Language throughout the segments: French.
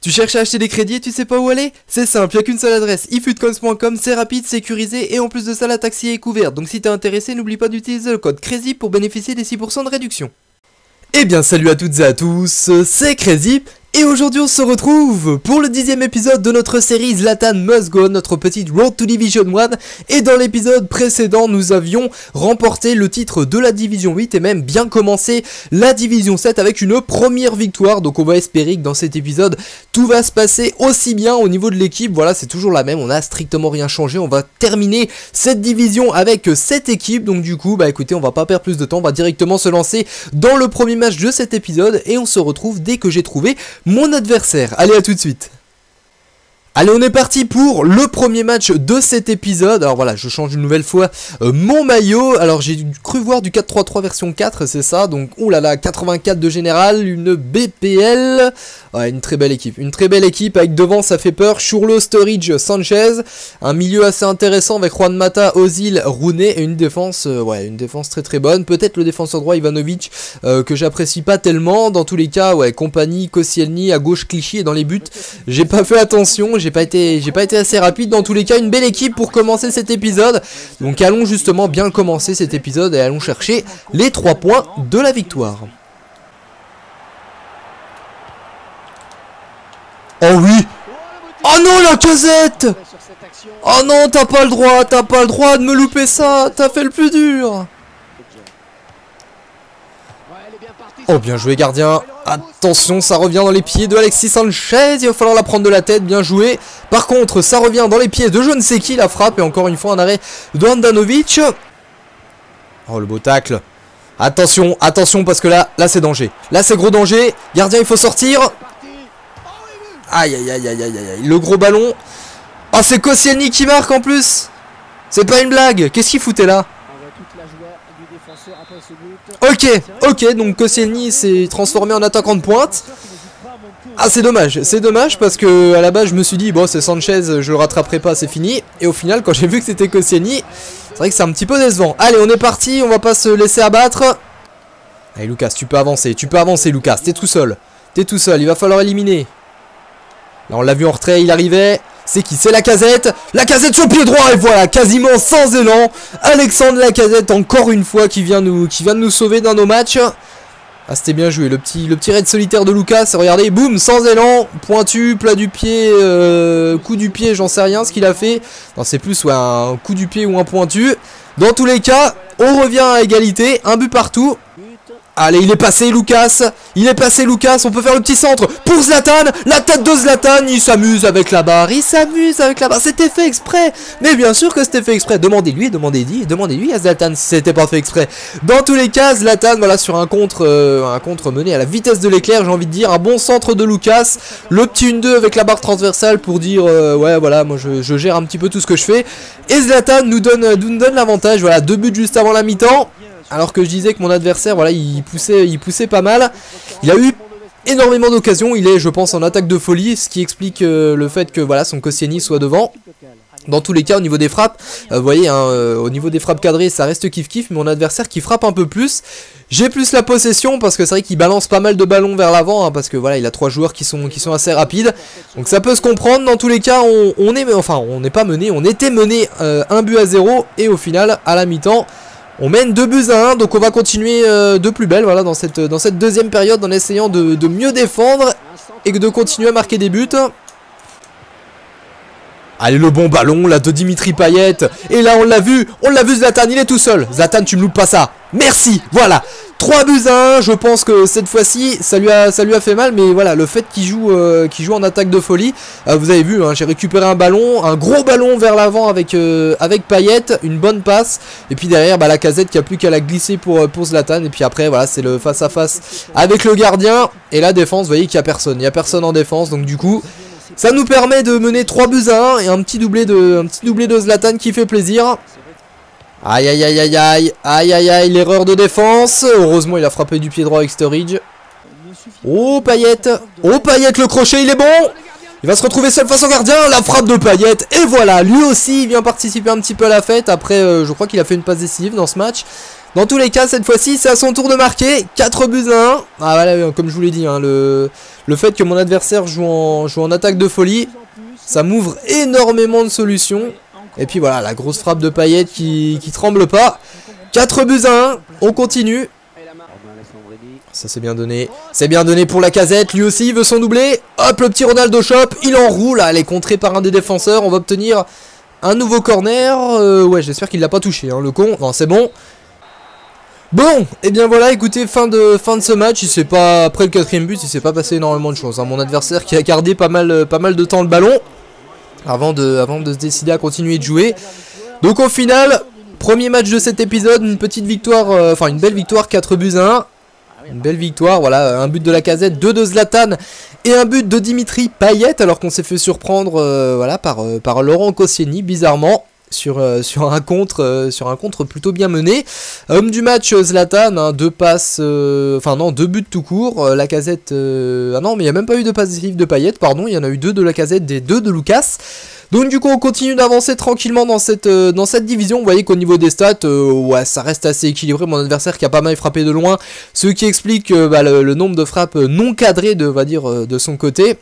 Tu cherches à acheter des crédits et tu sais pas où aller? C'est simple, il n'y a qu'une seule adresse, ifutcons.com, c'est rapide, sécurisé et en plus de ça la taxe est couverte. Donc si t'es intéressé, n'oublie pas d'utiliser le code CREZIP pour bénéficier des 6% de réduction. Eh bien salut à toutes et à tous, c'est CREZIP et aujourd'hui on se retrouve pour le 10e épisode de notre série Zlatan Must Go On, notre petite Road to Division 1. Et dans l'épisode précédent nous avions remporté le titre de la Division 8 et même bien commencé la Division 7 avec une première victoire. Donc on va espérer que dans cet épisode tout va se passer aussi bien au niveau de l'équipe. Voilà, c'est toujours la même, on n'a strictement rien changé. On va terminer cette division avec cette équipe. Donc du coup bah écoutez, on va pas perdre plus de temps, on va directement se lancer dans le premier match de cet épisode et on se retrouve dès que j'ai trouvé mon adversaire. Allez, à tout de suite. Allez, on est parti pour le premier match de cet épisode. Alors voilà, je change une nouvelle fois mon maillot. Alors j'ai cru voir du 4-3-3 version 4, c'est ça. Donc oulala, 84 de général, une BPL. Ouais, une très belle équipe. Une très belle équipe avec devant, ça fait peur, Chourlo, Sturridge, Sanchez. Un milieu assez intéressant avec Juan Mata, Ozil, Rune. Et une défense, ouais, une défense très très bonne. Peut-être le défenseur droit Ivanovic que j'apprécie pas tellement. Dans tous les cas, ouais, Kompany, Koscielny, à gauche Clichy et dans les buts. J'ai pas fait attention, j'ai pas été assez rapide. Dans tous les cas, une belle équipe pour commencer cet épisode. Donc allons justement bien commencer cet épisode et allons chercher les 3 points de la victoire. Oh oui! Oh non, Lacazette! Oh non, t'as pas le droit de me louper ça, t'as fait le plus dur. Oh, bien joué gardien. Attention, ça revient dans les pieds de Alexis Sanchez. Il va falloir la prendre de la tête, bien joué. Par contre, ça revient dans les pieds de je ne sais qui, la frappe. Et encore une fois, un arrêt de Handanović. Oh, le beau tacle. Attention, attention, parce que là c'est danger. Là, c'est gros danger. Gardien, il faut sortir. Aïe, aïe, aïe, aïe, aïe, aïe. Le gros ballon. Oh, c'est Koscielny qui marque en plus. C'est pas une blague. Qu'est-ce qu'il foutait là? Ok, donc Koscielny s'est transformé en attaquant de pointe. Ah, c'est dommage parce que à la base je me suis dit bon, c'est Sanchez, je le rattraperai pas, c'est fini. Et au final, quand j'ai vu que c'était Koscielny, c'est vrai que c'est un petit peu décevant. Allez, on est parti, on va pas se laisser abattre. Allez Lucas, tu peux avancer Lucas, t'es tout seul, il va falloir éliminer. Là on l'a vu en retrait, il arrivait. C'est qui? C'est Lacazette. Lacazette sur pied droit et voilà, quasiment sans élan. Alexandre Lacazette encore une fois qui vient de nous sauver dans nos matchs. Ah, c'était bien joué, le petit raid solitaire de Lucas. Regardez, boum, sans élan, pointu, plat du pied, coup du pied, j'en sais rien ce qu'il a fait. Non, c'est plus ouais, un coup du pied ou un pointu. Dans tous les cas, on revient à égalité, un but partout. Allez, il est passé Lucas, on peut faire le petit centre pour Zlatan, la tête de Zlatan, il s'amuse avec la barre, c'était fait exprès, mais bien sûr que c'était fait exprès, demandez-lui à Zlatan si c'était pas fait exprès. Dans tous les cas, Zlatan, voilà, sur un contre mené à la vitesse de l'éclair, j'ai envie de dire, un bon centre de Lucas, le petit 1-2 avec la barre transversale pour dire, ouais, voilà, moi je gère un petit peu tout ce que je fais, et Zlatan nous donne l'avantage, voilà, 2 buts juste avant la mi-temps. Alors que je disais que mon adversaire, voilà, il poussait pas mal. Il a eu énormément d'occasions. Il est, je pense, en attaque de folie, ce qui explique le fait que voilà, son Koscielny soit devant. Dans tous les cas, au niveau des frappes, vous voyez, hein, au niveau des frappes cadrées, ça reste kiff-kiff. Mais mon adversaire qui frappe un peu plus. J'ai plus la possession parce que c'est vrai qu'il balance pas mal de ballons vers l'avant. Hein, parce que voilà, il a 3 joueurs qui sont assez rapides. Donc ça peut se comprendre. Dans tous les cas, on n'est pas mené. On était mené 1 but à 0. Et au final, à la mi-temps, on mène 2 buts à 1, donc on va continuer de plus belle, voilà, dans cette deuxième période, en essayant de mieux défendre et de continuer à marquer des buts. Allez, le bon ballon là de Dimitri Payet. Et là on l'a vu Zlatan, il est tout seul. Zlatan, tu me loupes pas ça. Merci, voilà. 3 buts à 1, je pense que cette fois-ci ça lui a fait mal, mais voilà, le fait qu'il joue en attaque de folie, vous avez vu, hein, j'ai récupéré un ballon, un gros ballon vers l'avant avec Payet, une bonne passe, et puis derrière bah, Lacazette qui a plus qu'à la glisser pour Zlatan, et puis après voilà, c'est le face à face avec le gardien, et la défense, vous voyez qu'il n'y a personne, en défense, donc du coup ça nous permet de mener 3 buts à 1 et un petit doublé de Zlatan qui fait plaisir. Aïe aïe aïe aïe aïe aïe aïe aïe, l'erreur de défense. Heureusement il a frappé du pied droit avec Sturridge. Oh Payet, le crochet, il est bon. Il va se retrouver seul face au gardien. La frappe de Payet. Et voilà, lui aussi il vient participer un petit peu à la fête. Après je crois qu'il a fait une passe décisive dans ce match. Dans tous les cas, cette fois-ci, c'est à son tour de marquer. 4 buts à 1. Ah voilà, comme je vous l'ai dit, hein, le fait que mon adversaire joue en attaque de folie, ça m'ouvre énormément de solutions. Et puis voilà, la grosse frappe de Payet qui tremble pas. 4 buts à 1. On continue. Ça c'est bien donné. C'est bien donné pour Lacazette. Lui aussi, il veut son doublé. Hop, le petit Ronaldo chope. Il enroule. Elle est contrée par un des défenseurs. On va obtenir un nouveau corner. Ouais, j'espère qu'il l'a pas touché, hein, le con. Non, c'est bon. Bon, et bien voilà, écoutez, fin de ce match. Il s'est pas, après le 4ème but, il s'est pas passé énormément de choses, hein. Mon adversaire qui a gardé pas mal de temps le ballon avant de se décider à continuer de jouer. Donc au final, premier match de cet épisode, une petite victoire, enfin une belle victoire, 4 buts à 1. Une belle victoire, voilà, un but de Lacazette, 2 de Zlatan et un but de Dimitri Payet, alors qu'on s'est fait surprendre voilà, par Laurent Koscielny, bizarrement. Sur un contre plutôt bien mené. Homme du match Zlatan, hein, 2 passes, enfin non, 2 buts tout court. Lacazette, ah non mais il n'y a même pas eu de passe décisive de Payet, pardon, il y en a eu 2 de Lacazette et 2 de Lucas. Donc du coup on continue d'avancer tranquillement dans cette division. Vous voyez qu'au niveau des stats, ouais, ça reste assez équilibré. Mon adversaire qui a pas mal frappé de loin, ce qui explique bah, le nombre de frappes non cadrées de, on va dire, de son côté.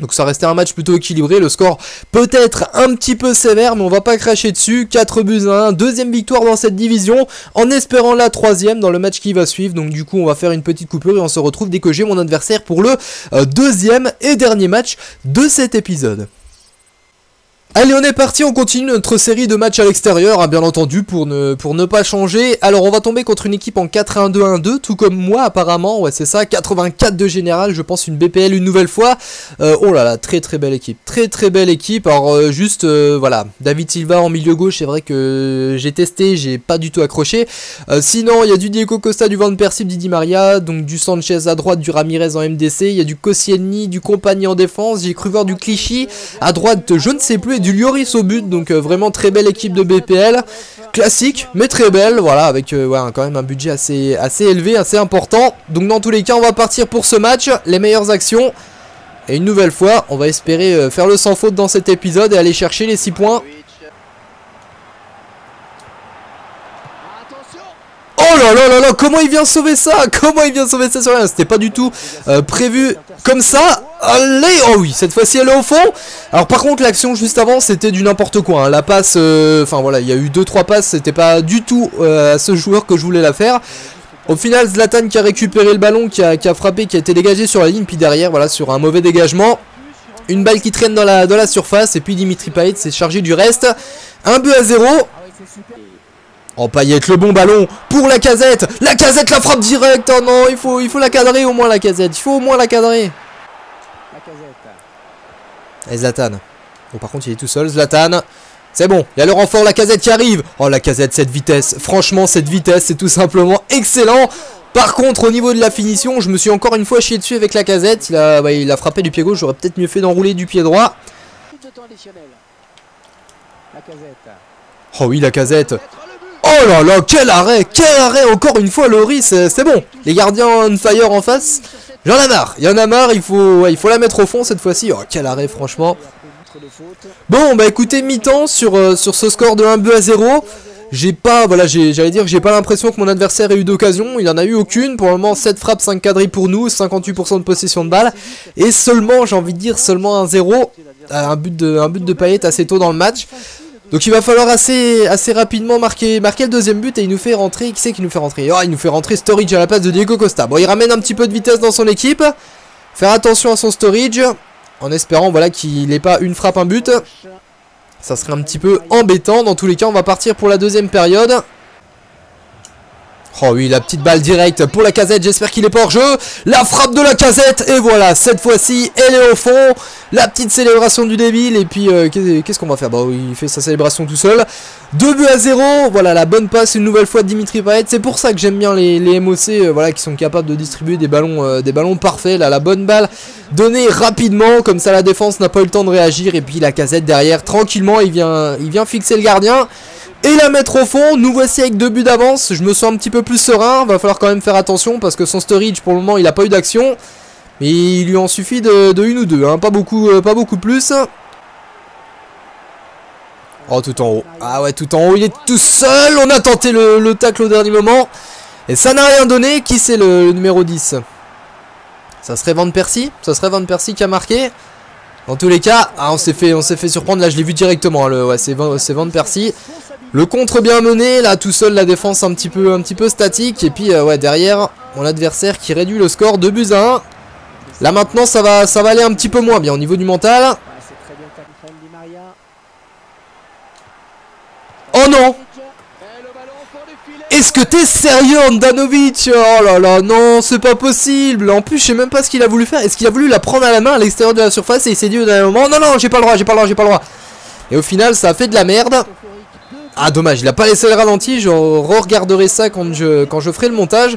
Donc ça restait un match plutôt équilibré, le score peut-être un petit peu sévère, mais on va pas cracher dessus. 4 buts à 1, 2e victoire dans cette division, en espérant la 3e dans le match qui va suivre. Donc du coup on va faire une petite coupure et on se retrouve dès que j'ai mon adversaire pour le 2e et dernier match de cet épisode. Allez, on est parti, on continue notre série de matchs à l'extérieur, hein, bien entendu, pour ne pas changer. Alors, on va tomber contre une équipe en 4-1-2-1-2, tout comme moi, apparemment. Ouais, c'est ça, 84 de général, je pense, une BPL une nouvelle fois. Oh là là, très très belle équipe, très très belle équipe. Alors, juste, voilà, David Silva en milieu gauche, c'est vrai que j'ai testé, j'ai pas du tout accroché. Sinon, il y a du Diego Costa, du Van Persie, du Di Maria, donc du Sanchez à droite, du Ramirez en MDC. Il y a du Koscielny, du Kompany en défense, j'ai cru voir du Clichy à droite, je ne sais plus, et du Lloris au but, donc vraiment très belle équipe de BPL, classique mais très belle, voilà, avec ouais, quand même un budget assez élevé, assez important. Donc dans tous les cas on va partir pour ce match, les meilleures actions, et une nouvelle fois on va espérer faire le sans faute dans cet épisode et aller chercher les 6 points. Oh là là là là, comment il vient sauver ça? Comment il vient sauver ça sur rien? C'était pas du tout prévu comme ça. Allez, oh oui, cette fois-ci elle est au fond. Alors par contre l'action juste avant c'était du n'importe quoi, hein. La passe, enfin voilà, il y a eu 2-3 passes, c'était pas du tout à ce joueur que je voulais la faire. Au final Zlatan qui a récupéré le ballon, qui a frappé, qui a été dégagé sur la ligne, puis derrière voilà sur un mauvais dégagement. Une balle qui traîne dans la surface et puis Dimitri Payet s'est chargé du reste. 1 but à 0. Oh, Payet, le bon ballon pour Lacazette. Lacazette, la frappe directe. Oh non, il faut la cadrer au moins, Lacazette. Il faut au moins la cadrer. Et Zlatan. Bon, par contre, il est tout seul, Zlatan. C'est bon. Il y a le renfort, Lacazette qui arrive. Oh, Lacazette, cette vitesse. Franchement, cette vitesse, c'est tout simplement excellent. Par contre, au niveau de la finition, je me suis encore une fois chié dessus avec Lacazette. Il a frappé du pied gauche. J'aurais peut-être mieux fait d'enrouler du pied droit. Oh oui, Lacazette. Oh là là, quel arrêt, encore une fois Lloris, c'est bon. Les gardiens on fire en face, il y en a marre, il faut la mettre au fond cette fois-ci. Oh, quel arrêt franchement. Bon bah écoutez, mi-temps sur ce score de 1 but à 0. J'ai pas, voilà, j'allais dire que j'ai pas l'impression que mon adversaire ait eu d'occasion, il en a eu aucune. Pour le moment 7 frappes, 5 quadrilles pour nous, 58% de possession de balle. Et seulement, j'ai envie de dire, seulement 1-0, un but de Payet assez tôt dans le match. Donc il va falloir assez rapidement marquer le 2e but, et il nous fait rentrer, qui c'est qui nous fait rentrer? Oh, il nous fait rentrer Sturridge à la place de Diego Costa. Bon, il ramène un petit peu de vitesse dans son équipe, faire attention à son Sturridge, en espérant voilà qu'il n'ait pas une frappe, un but. Ça serait un petit peu embêtant. Dans tous les cas on va partir pour la 2e période. Oh oui, la petite balle directe pour Lacazette, j'espère qu'il est pas hors jeu. La frappe de Lacazette, et voilà, cette fois-ci, elle est au fond. La petite célébration du débile, et puis, qu'est-ce qu'on va faire? Bah oui, il fait sa célébration tout seul. 2 buts à 0, voilà, la bonne passe une nouvelle fois de Dimitri Payet. C'est pour ça que j'aime bien les MOC, voilà, qui sont capables de distribuer des ballons parfaits. Là, la bonne balle donnée rapidement, comme ça la défense n'a pas eu le temps de réagir. Et puis Lacazette derrière, tranquillement, il vient fixer le gardien et la mettre au fond. Nous voici avec 2 buts d'avance, je me sens un petit peu plus serein. Va falloir quand même faire attention parce que son Sturridge pour le moment il n'a pas eu d'action, mais il lui en suffit de une ou deux, hein. Pas beaucoup plus. Oh, tout en haut. Ah ouais, tout en haut. Il est tout seul. On a tenté le tacle au dernier moment. Et ça n'a rien donné. Qui c'est le numéro 10? Ça serait Van Persie. Ça serait Van Persie qui a marqué. Dans tous les cas, ah, on s'est fait surprendre. Là, je l'ai vu directement. Ouais, c'est Van Persie. Le contre bien mené. Là, tout seul, la défense un petit peu statique. Et puis, ouais, derrière, mon adversaire qui réduit le score de 2-1. Là, maintenant, ça va aller un petit peu moins bien au niveau du mental. Oh non! Est-ce que t'es sérieux, Handanović? Oh là là, non, c'est pas possible. En plus, je sais même pas ce qu'il a voulu faire. Est-ce qu'il a voulu la prendre à la main à l'extérieur de la surface et il s'est dit au dernier moment, non, non, j'ai pas le droit, j'ai pas le droit, j'ai pas le droit. Et au final, ça a fait de la merde. Ah, dommage, il a pas laissé le ralenti. Je re-regarderai ça quand je ferai le montage.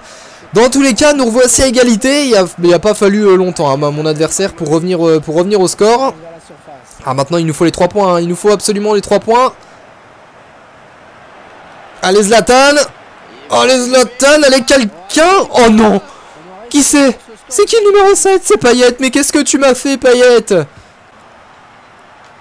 Dans tous les cas, nous revoici à égalité. Il a pas fallu longtemps, hein, mon adversaire, pour revenir au score. Ah, maintenant, il nous faut les 3 points. Hein. Il nous faut absolument les 3 points. Allez Zlatan. Allez Zlatan. Allez quelqu'un. Oh non. Qui c'est? C'est qui le numéro 7? C'est Payet. Mais qu'est-ce que tu m'as fait, Payet?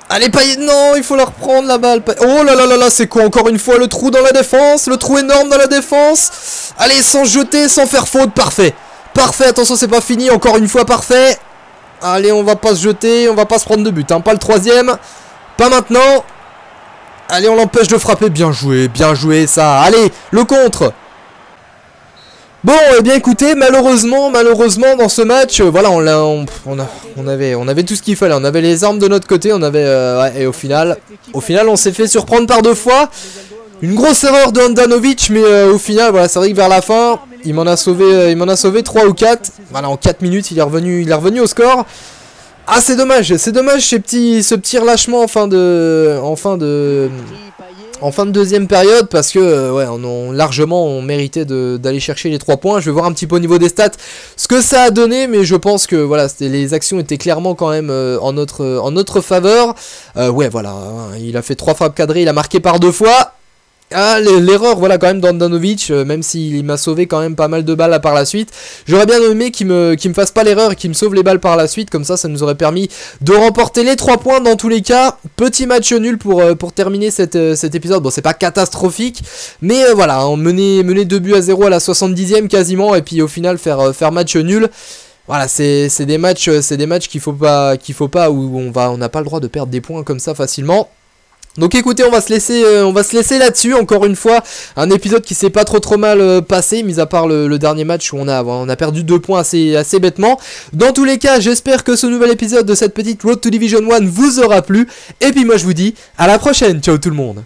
Allez Payet. Non, il faut leur reprendre la balle. Oh là là là là. C'est quoi encore une fois? Le trou dans la défense. Le trou énorme dans la défense. Allez, sans jeter, sans faire faute. Parfait. Parfait. Attention, c'est pas fini. Encore une fois, parfait. Allez, on va pas se jeter. On va pas se prendre de but. Hein. Pas le troisième. Pas maintenant. Allez, on l'empêche de frapper. Bien joué ça. Allez, le contre. Bon, eh bien écoutez, malheureusement dans ce match, voilà, on avait tout ce qu'il fallait. On avait les armes de notre côté, on avait... ouais, et au final, on s'est fait surprendre par 2 fois. Une grosse erreur de Handanović, mais au final, voilà, c'est vrai que vers la fin, il m'en a sauvé 3 ou 4. Voilà, en 4 minutes, il est revenu au score. Ah, c'est dommage ce petit relâchement en fin de deuxième période, parce que ouais, on méritait d'aller chercher les 3 points. Je vais voir un petit peu au niveau des stats ce que ça a donné, mais je pense que voilà, les actions étaient clairement quand même en notre faveur. Ouais, voilà, hein, il a fait 3 frappes cadrées, il a marqué par 2 fois. Ah, l'erreur, voilà, quand même, d'Handanović, même s'il m'a sauvé quand même pas mal de balles par la suite. J'aurais bien aimé qu'il me fasse pas l'erreur et qu'il me sauve les balles par la suite. Comme ça, ça nous aurait permis de remporter les 3 points dans tous les cas. Petit match nul pour terminer cet épisode. Bon, c'est pas catastrophique, mais voilà, on menait 2-0 à la 70e quasiment. Et puis au final, faire match nul. Voilà, c'est des matchs qu'il faut pas, où on n'a pas le droit de perdre des points comme ça facilement. Donc écoutez, on va se laisser là-dessus. Encore une fois, un épisode qui s'est pas trop mal passé, mis à part le dernier match où on a perdu 2 points assez bêtement. Dans tous les cas, j'espère que ce nouvel épisode de cette petite Road to Division 1 vous aura plu. Et puis moi je vous dis à la prochaine, ciao tout le monde.